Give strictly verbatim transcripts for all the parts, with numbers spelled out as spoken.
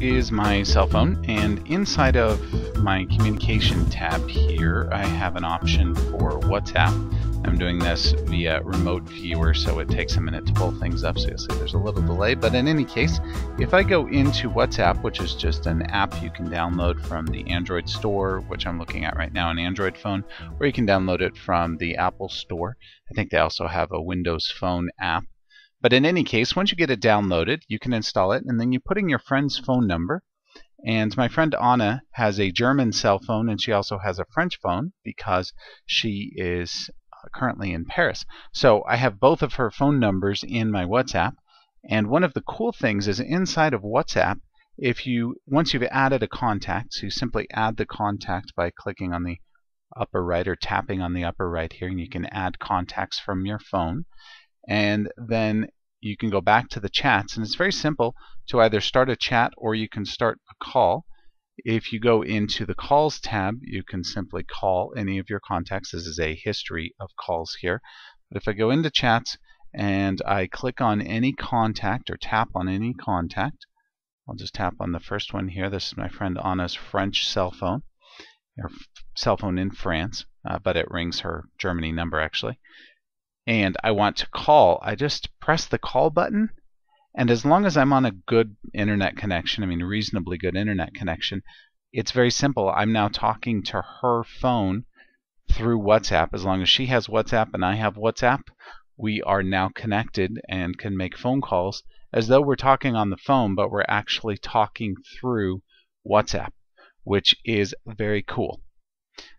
is my cell phone, and inside of my communication tab here I have an option for WhatsApp. I'm doing this via remote viewer, so it takes a minute to pull things up, so you'll see there's a little delay. But in any case, if I go into WhatsApp, which is just an app you can download from the Android store, which I'm looking at right now, an Android phone, or you can download it from the Apple store. I think they also have a Windows Phone app. But in any case, once you get it downloaded, you can install it, and then you put in your friend's phone number. And my friend Anna has a German cell phone, and she also has a French phone because she is currently in Paris. So I have both of her phone numbers in my WhatsApp, and one of the cool things is inside of WhatsApp, if you once you've added a contact, so you simply add the contact by clicking on the upper right or tapping on the upper right here, and you can add contacts from your phone, and then you can go back to the chats, and it's very simple to either start a chat or you can start a call. If you go into the calls tab, you can simply call any of your contacts. This is a history of calls here. But if I go into chats and I click on any contact or tap on any contact, I'll just tap on the first one here. This is my friend Anna's French cell phone, her cell phone in France, uh, but it rings her Germany number actually. And I want to call. I just press the call button. And as long as I'm on a good internet connection, I mean reasonably good internet connection, it's very simple. I'm now talking to her phone through WhatsApp. As long as she has WhatsApp and I have WhatsApp, we are now connected and can make phone calls as though we're talking on the phone, but we're actually talking through WhatsApp, which is very cool.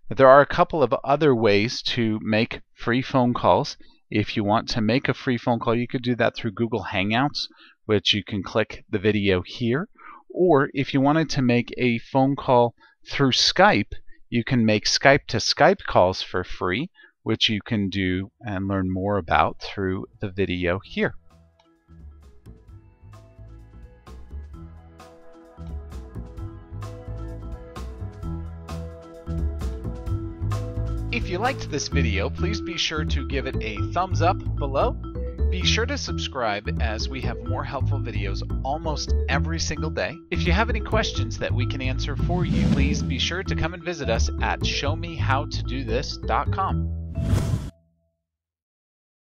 There are a couple of other ways to make free phone calls. If you want to make a free phone call, you could do that through Google Hangouts, which you can click the video here. Or if you wanted to make a phone call through Skype, you can make Skype to Skype calls for free, which you can do and learn more about through the video here. If you liked this video, please be sure to give it a thumbs up below. Be sure to subscribe, as we have more helpful videos almost every single day. If you have any questions that we can answer for you, please be sure to come and visit us at show me how to do this dot com.